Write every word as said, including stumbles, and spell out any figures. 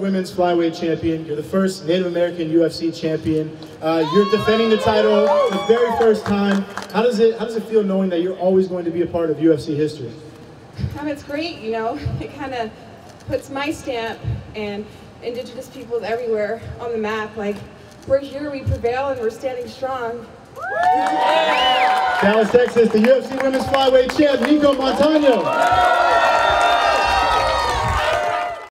Women's Flyweight Champion. You're the first Native American U F C champion. Uh, you're defending the title for the very first time. How does it, how does it feel knowing that you're always going to be a part of U F C history? Um, it's great, you know. It kind of puts my stamp and Indigenous peoples everywhere on the map. Like, we're here, we prevail, and we're standing strong. Yeah. Dallas, Texas, the U F C Women's Flyweight Champ, Nico Montaño.